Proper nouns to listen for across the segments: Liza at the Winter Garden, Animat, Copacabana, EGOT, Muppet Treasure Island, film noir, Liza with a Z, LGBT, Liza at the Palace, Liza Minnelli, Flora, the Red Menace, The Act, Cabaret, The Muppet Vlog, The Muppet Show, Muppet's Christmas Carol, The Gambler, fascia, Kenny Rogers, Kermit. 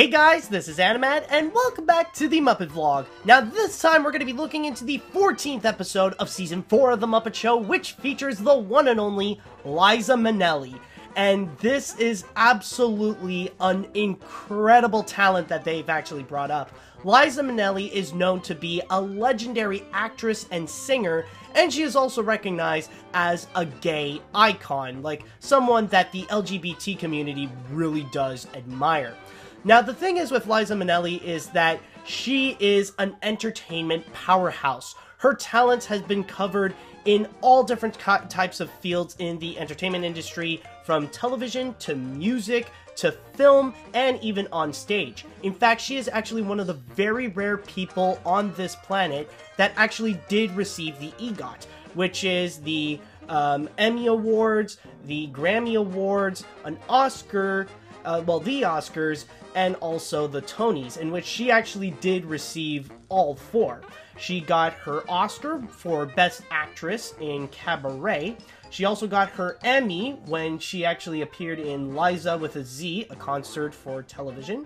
Hey guys, this is Animat, and welcome back to the Muppet Vlog. Now this time we're going to be looking into the 14th episode of Season 4 of The Muppet Show, which features the one and only Liza Minnelli. And this is absolutely an incredible talent that they've actually brought up. Liza Minnelli is known to be a legendary actress and singer, and she is also recognized as a gay icon, like someone that the LGBT community really does admire. Now, the thing is with Liza Minnelli is that she is an entertainment powerhouse. Her talent has been covered in all different types of fields in the entertainment industry, from television to music to film and even on stage. In fact, she is actually one of the very rare people on this planet that actually did receive the EGOT, which is the Emmy Awards, the Grammy Awards, an Oscar, the Oscars, and also the Tonys, in which she actually did receive all four. She got her Oscar for Best Actress in Cabaret. She also got her Emmy when she actually appeared in Liza with a Z, a concert for television.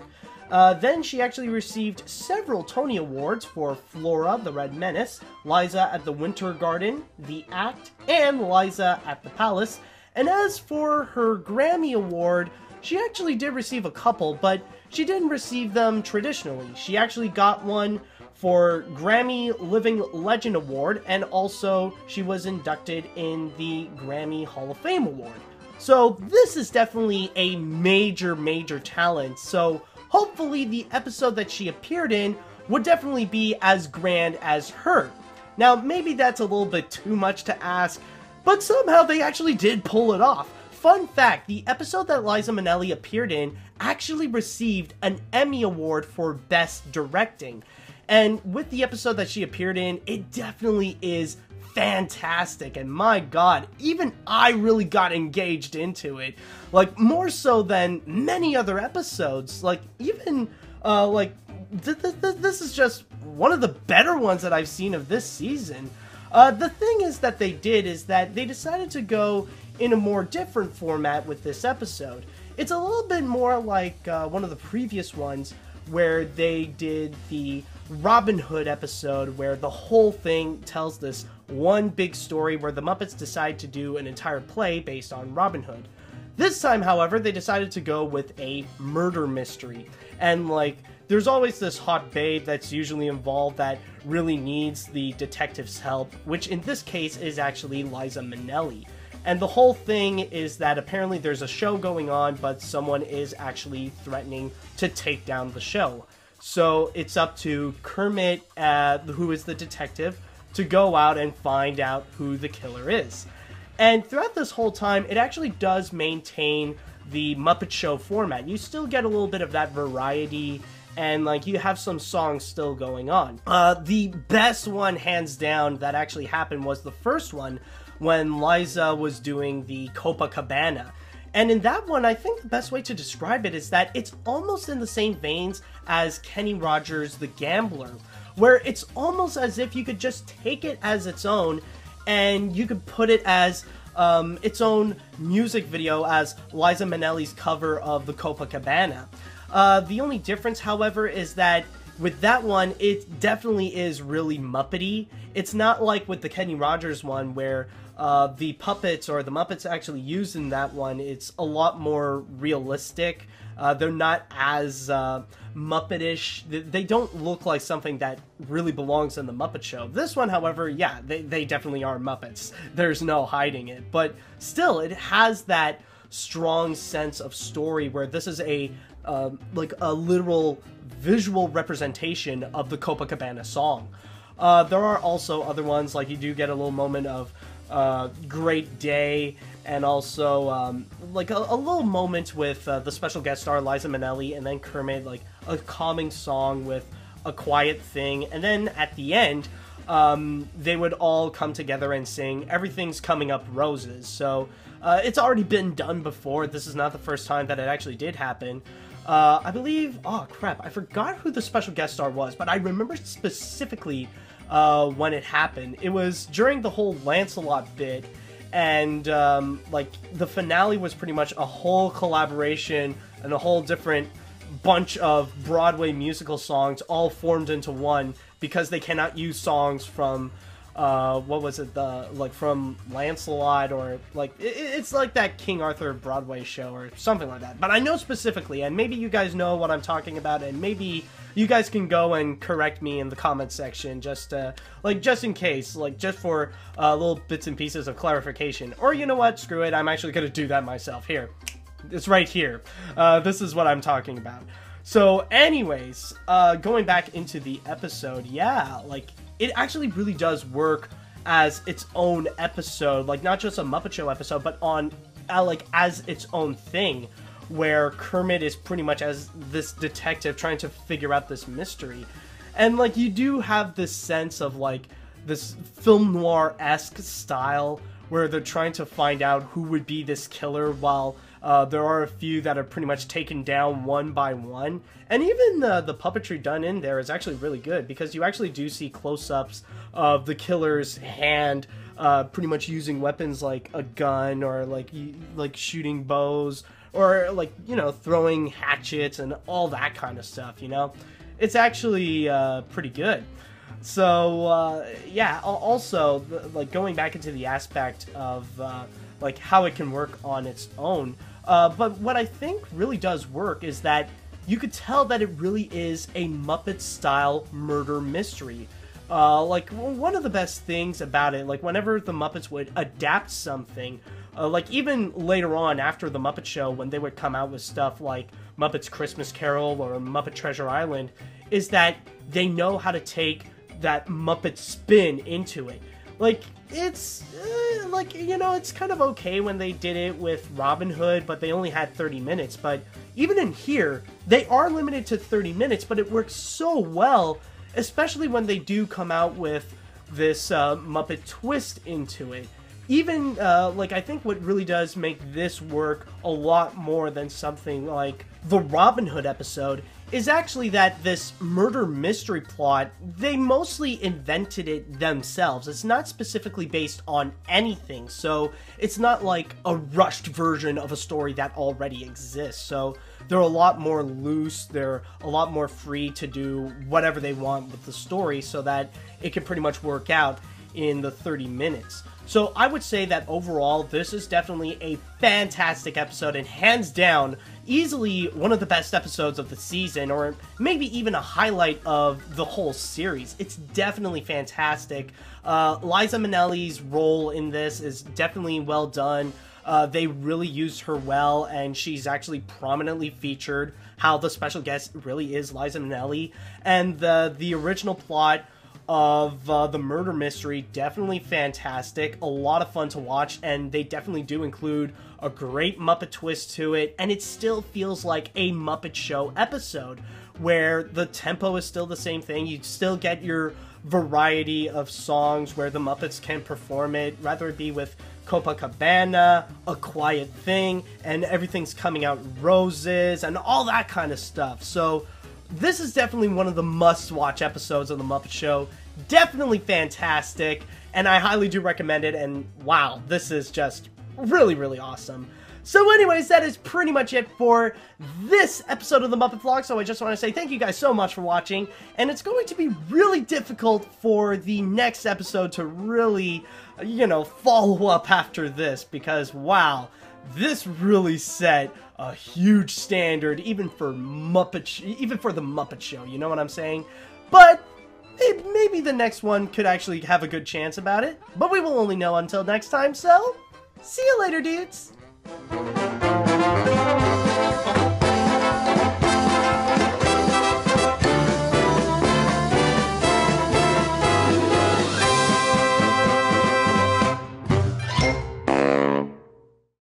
Then she actually received several Tony Awards for Flora, the Red Menace, Liza at the Winter Garden, The Act, and Liza at the Palace. And as for her Grammy Award, she actually did receive a couple, but she didn't receive them traditionally. She actually got one for Grammy Living Legend Award, and also she was inducted in the Grammy Hall of Fame Award. So this is definitely a major, major talent. So hopefully the episode that she appeared in would definitely be as grand as her. Now, maybe that's a little bit too much to ask, but somehow they actually did pull it off. Fun fact, the episode that Liza Minnelli appeared in actually received an Emmy Award for Best Directing. And with the episode that she appeared in, it definitely is fantastic. And my god, even I really got engaged into it. Like, more so than many other episodes. Like, even, this is just one of the better ones that I've seen of this season. The thing is that they did is that they decided to go in a more different format with this episode. It's a little bit more like one of the previous ones where they did the Robin Hood episode, where the whole thing tells this one big story where the Muppets decide to do an entire play based on Robin Hood. This time, however, they decided to go with a murder mystery. And, like, there's always this hot babe that's usually involved that really needs the detective's help, which in this case is actually Liza Minnelli. And the whole thing is that apparently there's a show going on, but someone is actually threatening to take down the show. So it's up to Kermit, who is the detective, to go out and find out who the killer is. And throughout this whole time, it actually does maintain the Muppet Show format. You still get a little bit of that variety, and, like, you have some songs still going on. The best one, hands down, that actually happened was the first one, when Liza was doing the Copacabana. And in that one, I think the best way to describe it is that it's almost in the same veins as Kenny Rogers' The Gambler, where it's almost as if you could just take it as its own, and you could put it as its own music video as Liza Minnelli's cover of the Copacabana. The only difference, however, is that with that one, it definitely is really Muppety. It's not like with the Kenny Rogers one where the puppets or the Muppets actually used in that one. It's a lot more realistic. They're not as Muppetish. They don't look like something that really belongs in the Muppet Show. This one, however, yeah, they definitely are Muppets. There's no hiding it. But still, it has that strong sense of story where this is a like a literal visual representation of the Copacabana song. There are also other ones, like you do get a little moment of Great Day, and also like a little moment with the special guest star Liza Minnelli, and then Kermit, like a calming song with A Quiet Thing, and then at the end they would all come together and sing Everything's Coming Up Roses. So it's already been done before. This is not the first time that it actually did happen. I believe, oh crap, I forgot who the special guest star was, but I remember specifically when it happened. It was during the whole Lancelot bit, and like the finale was pretty much a whole collaboration and a whole different bunch of Broadway musical songs all formed into one because they cannot use songs from, what was it, from Lancelot or, it's like that King Arthur Broadway show or something like that. But I know specifically, and maybe you guys know what I'm talking about, and maybe you guys can go and correct me in the comment section just for little bits and pieces of clarification. Or you know what, screw it, I'm actually going to do that myself. Here. It's right here. This is what I'm talking about. So anyways, going back into the episode, yeah, it actually really does work as its own episode, not just a Muppet Show episode, but on, as its own thing, where Kermit is pretty much as this detective trying to figure out this mystery. And, you do have this sense of, this film noir-esque style, where they're trying to find out who would be this killer, while there are a few that are pretty much taken down one by one. And even the puppetry done in there is actually really good, because you actually do see close-ups of the killer's hand pretty much using weapons like a gun or like shooting bows or throwing hatchets and all that kind of stuff, It's actually pretty good. So, yeah, also, going back into the aspect of, how it can work on its own. But what I think really does work is that you could tell that it really is a Muppet-style murder mystery. One of the best things about it, whenever the Muppets would adapt something, even later on after the Muppet Show, when they would come out with stuff like Muppet's Christmas Carol or Muppet Treasure Island, is that they know how to take that Muppet spin into it. It's, it's kind of okay when they did it with Robin Hood, but they only had 30 minutes. But even in here, they are limited to 30 minutes, but it works so well, especially when they do come out with this Muppet twist into it. Even, I think what really does make this work a lot more than something like the Robin Hood episode is actually that this murder mystery plot, they mostly invented it themselves. It's not specifically based on anything, so it's not like a rushed version of a story that already exists. So they're a lot more loose, they're a lot more free to do whatever they want with the story so that it can pretty much work out in the 30 minutes. So I would say that overall, this is definitely a fantastic episode and hands down, easily one of the best episodes of the season, or maybe even a highlight of the whole series. It's definitely fantastic. Liza Minnelli's role in this is definitely well done. They really used her well, and she's actually prominently featured. How the special guest really is Liza Minnelli, and the original plot of the murder mystery, definitely fantastic, a lot of fun to watch, and they definitely do include a great Muppet twist to it, and it still feels like a Muppet Show episode, where the tempo is still the same thing, you still get your variety of songs where the Muppets can perform it, whether it be with Copacabana, A Quiet Thing, and Everything's Coming Out Roses, and all that kind of stuff. So this is definitely one of the must-watch episodes of The Muppet Show. Definitely fantastic, and I highly do recommend it, and wow, this is just really, really awesome. So anyways, that is pretty much it for this episode of The Muppet Vlog, so I just want to say thank you guys so much for watching, and it's going to be really difficult for the next episode to really, follow up after this, because wow, this really set a huge standard, even for the Muppet Show, you know what I'm saying? But maybe the next one could actually have a good chance about it, but we will only know until next time, so see you later, dudes!